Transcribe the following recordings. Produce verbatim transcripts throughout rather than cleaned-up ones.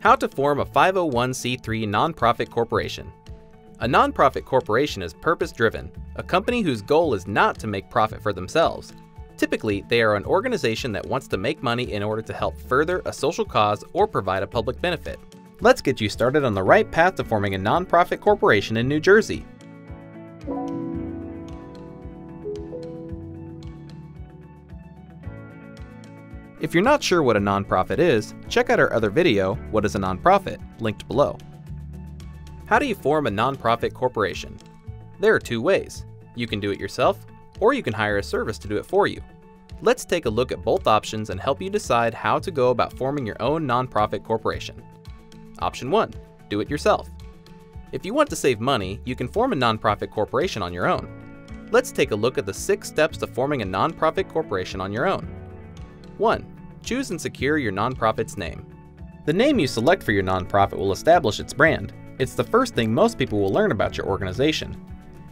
How to form a five oh one c three nonprofit corporation. A nonprofit corporation is purpose-driven, a company whose goal is not to make profit for themselves. Typically, they are an organization that wants to make money in order to help further a social cause or provide a public benefit. Let's get you started on the right path to forming a nonprofit corporation in New Jersey. If you're not sure what a nonprofit is, check out our other video, What is a Nonprofit?, linked below. How do you form a nonprofit corporation? There are two ways. You can do it yourself, or you can hire a service to do it for you. Let's take a look at both options and help you decide how to go about forming your own nonprofit corporation. Option one, do it yourself. If you want to save money, you can form a nonprofit corporation on your own. Let's take a look at the six steps to forming a nonprofit corporation on your own. one. Choose and secure your nonprofit's name. The name you select for your nonprofit will establish its brand. It's the first thing most people will learn about your organization.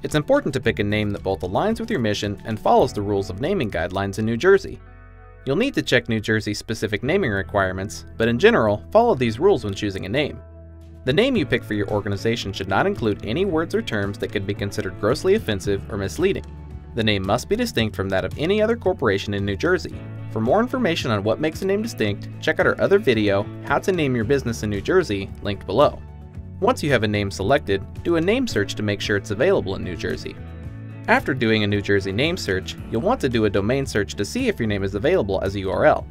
It's important to pick a name that both aligns with your mission and follows the rules of naming guidelines in New Jersey. You'll need to check New Jersey's specific naming requirements, but in general, follow these rules when choosing a name. The name you pick for your organization should not include any words or terms that could be considered grossly offensive or misleading. The name must be distinct from that of any other corporation in New Jersey. For more information on what makes a name distinct, check out our other video, How to Name Your Business in New Jersey, linked below. Once you have a name selected, do a name search to make sure it's available in New Jersey. After doing a New Jersey name search, you'll want to do a domain search to see if your name is available as a U R L.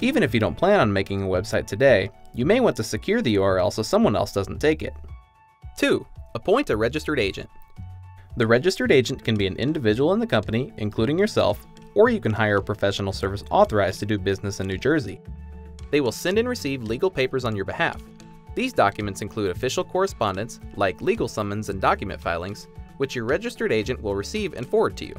Even if you don't plan on making a website today, you may want to secure the U R L so someone else doesn't take it. two. Appoint a registered agent. The registered agent can be an individual in the company, including yourself, or you can hire a professional service authorized to do business in New Jersey. They will send and receive legal papers on your behalf. These documents include official correspondence, like legal summons and document filings, which your registered agent will receive and forward to you.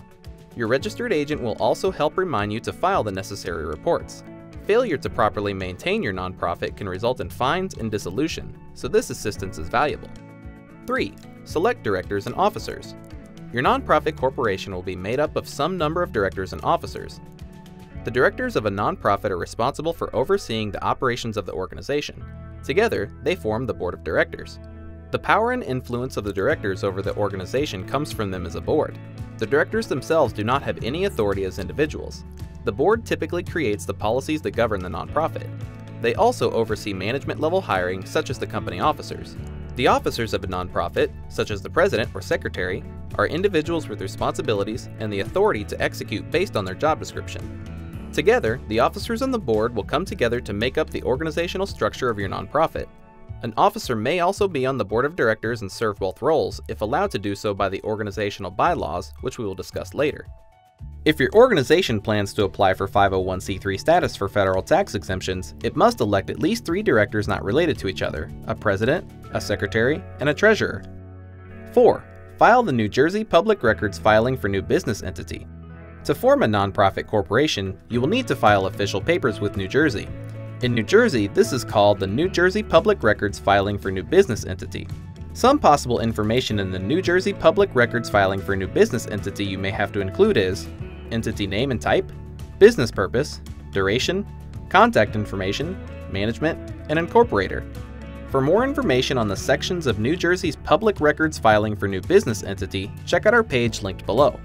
Your registered agent will also help remind you to file the necessary reports. Failure to properly maintain your nonprofit can result in fines and dissolution, so this assistance is valuable. three. Select directors and officers. Your nonprofit corporation will be made up of some number of directors and officers. The directors of a nonprofit are responsible for overseeing the operations of the organization. Together, they form the board of directors. The power and influence of the directors over the organization comes from them as a board. The directors themselves do not have any authority as individuals. The board typically creates the policies that govern the nonprofit. They also oversee management-level hiring, such as the company officers. The officers of a nonprofit, such as the president or secretary, are individuals with responsibilities and the authority to execute based on their job description. Together, the officers and the board will come together to make up the organizational structure of your nonprofit. An officer may also be on the board of directors and serve both roles if allowed to do so by the organizational bylaws, which we will discuss later. If your organization plans to apply for five oh one c three status for federal tax exemptions, it must elect at least three directors not related to each other, a president, a secretary, and a treasurer. four. File the New Jersey Public Records Filing for New Business Entity. To form a nonprofit corporation, you will need to file official papers with New Jersey. In New Jersey, this is called the New Jersey Public Records Filing for New Business Entity. Some possible information in the New Jersey Public Records Filing for New Business Entity you may have to include is entity name and type, business purpose, duration, contact information, management, and incorporator. For more information on the sections of New Jersey's Public Records Filing for New Business Entity, check out our page linked below.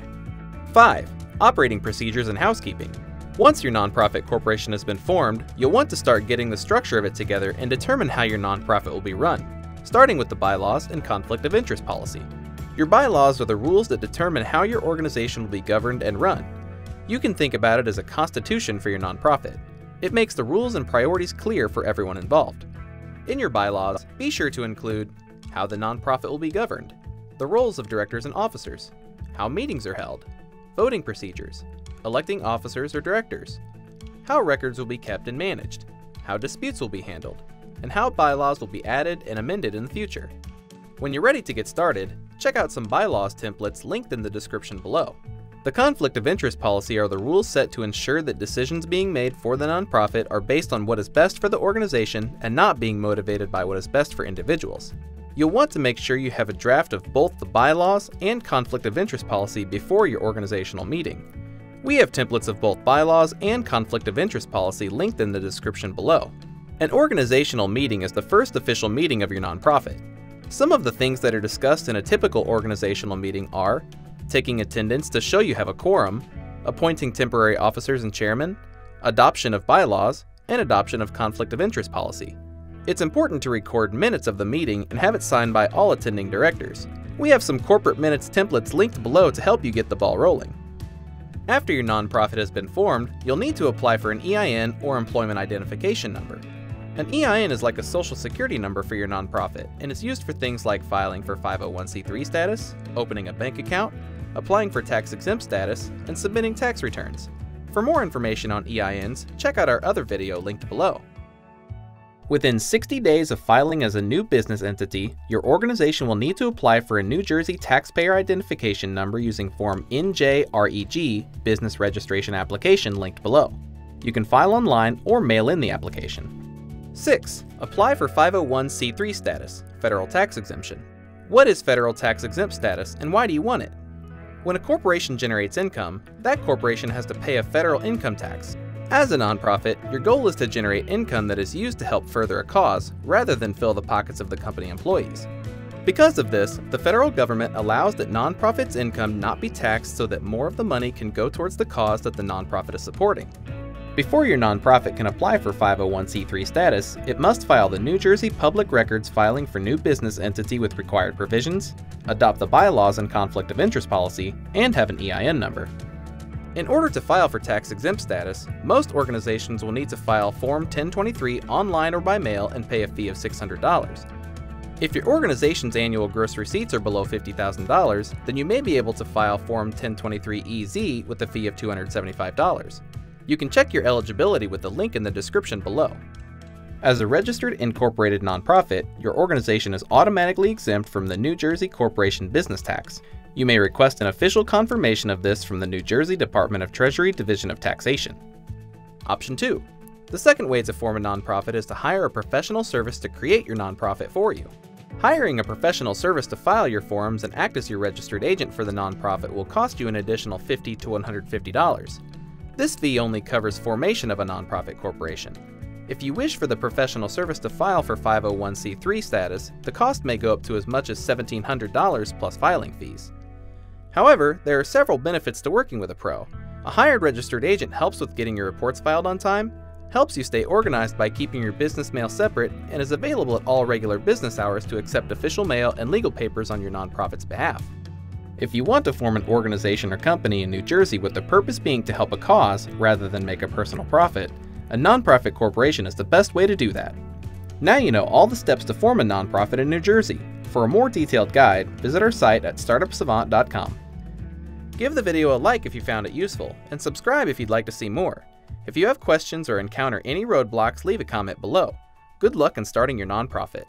five. Operating procedures and housekeeping. Once your nonprofit corporation has been formed, you'll want to start getting the structure of it together and determine how your nonprofit will be run, starting with the bylaws and conflict of interest policy. Your bylaws are the rules that determine how your organization will be governed and run. You can think about it as a constitution for your nonprofit. It makes the rules and priorities clear for everyone involved. In your bylaws, be sure to include how the nonprofit will be governed, the roles of directors and officers, how meetings are held, voting procedures, electing officers or directors, how records will be kept and managed, how disputes will be handled, and how bylaws will be added and amended in the future. When you're ready to get started, check out some bylaws templates linked in the description below. The conflict of interest policy are the rules set to ensure that decisions being made for the nonprofit are based on what is best for the organization and not being motivated by what is best for individuals. You'll want to make sure you have a draft of both the bylaws and conflict of interest policy before your organizational meeting. We have templates of both bylaws and conflict of interest policy linked in the description below. An organizational meeting is the first official meeting of your nonprofit. Some of the things that are discussed in a typical organizational meeting are taking attendance to show you have a quorum, appointing temporary officers and chairmen, adoption of bylaws, and adoption of conflict of interest policy. It's important to record minutes of the meeting and have it signed by all attending directors. We have some corporate minutes templates linked below to help you get the ball rolling. After your nonprofit has been formed, you'll need to apply for an E I N or employment identification number. An E I N is like a social security number for your nonprofit, and it's used for things like filing for five oh one c three status, opening a bank account, applying for tax-exempt status, and submitting tax returns. For more information on E I Ns, check out our other video linked below. Within sixty days of filing as a new business entity, your organization will need to apply for a New Jersey taxpayer identification number using Form N J R E G business registration application linked below. You can file online or mail in the application. six. Apply for five oh one c three status, federal tax exemption. What is federal tax exempt status and why do you want it? When a corporation generates income, that corporation has to pay a federal income tax. As a nonprofit, your goal is to generate income that is used to help further a cause rather than fill the pockets of the company employees. Because of this, the federal government allows that nonprofits' income not be taxed so that more of the money can go towards the cause that the nonprofit is supporting. Before your nonprofit can apply for five oh one c three status, it must file the New Jersey Public Records Filing for New Business Entity with required provisions, adopt the bylaws and conflict of interest policy, and have an E I N number. In order to file for tax-exempt status, most organizations will need to file Form ten twenty-three online or by mail and pay a fee of six hundred dollars. If your organization's annual gross receipts are below fifty thousand dollars, then you may be able to file Form ten twenty-three E Z with a fee of two hundred seventy-five dollars. You can check your eligibility with the link in the description below. As a registered incorporated nonprofit, your organization is automatically exempt from the New Jersey corporation business tax. You may request an official confirmation of this from the New Jersey Department of Treasury Division of Taxation. Option two. The second way to form a nonprofit is to hire a professional service to create your nonprofit for you. Hiring a professional service to file your forms and act as your registered agent for the nonprofit will cost you an additional fifty to one hundred fifty dollars. This fee only covers formation of a nonprofit corporation. If you wish for the professional service to file for five oh one c three status, the cost may go up to as much as one thousand seven hundred dollars plus filing fees. However, there are several benefits to working with a pro. A hired registered agent helps with getting your reports filed on time, helps you stay organized by keeping your business mail separate, and is available at all regular business hours to accept official mail and legal papers on your nonprofit's behalf. If you want to form an organization or company in New Jersey with the purpose being to help a cause rather than make a personal profit, a nonprofit corporation is the best way to do that. Now you know all the steps to form a nonprofit in New Jersey. For a more detailed guide, visit our site at startup savant dot com. Give the video a like if you found it useful, and subscribe if you'd like to see more. If you have questions or encounter any roadblocks, leave a comment below. Good luck in starting your nonprofit.